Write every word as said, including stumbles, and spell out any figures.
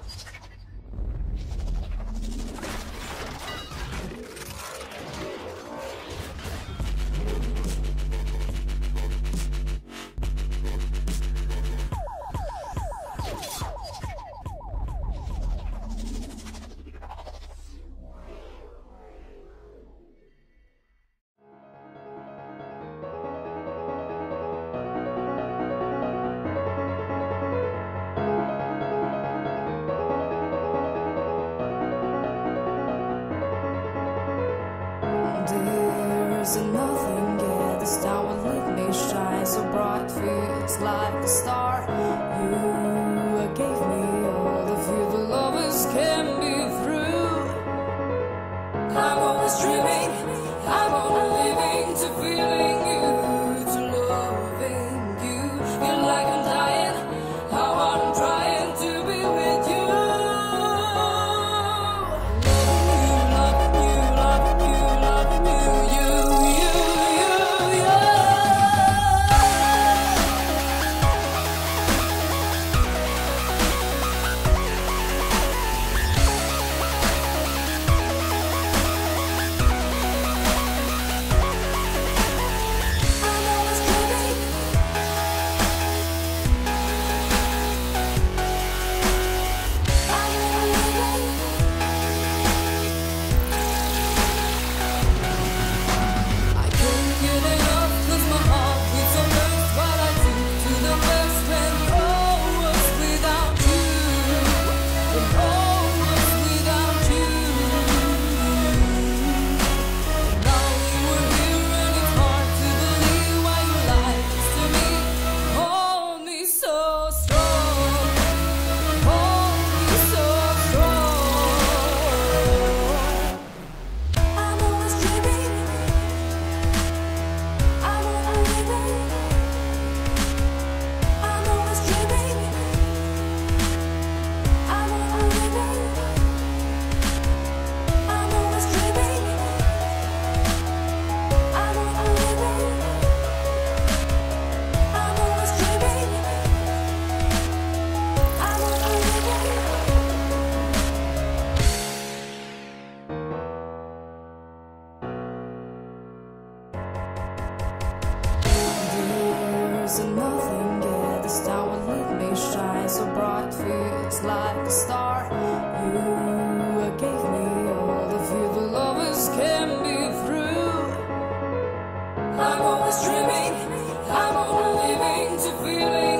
And nothing yet, the star will let me shine so bright, feels like a star. You gave me all the few the lovers can be through. I'm always dreaming, I'm only living to feeling you, to loving you. Feel like I'm dying, how I'm trying to be with you. Loving you, loving you, loving you, loving you, you. And nothing yet, the star will let me shine so bright, feels like a star. You gave me all the few the lovers can be through. I'm always dreaming, I'm only living to feeling.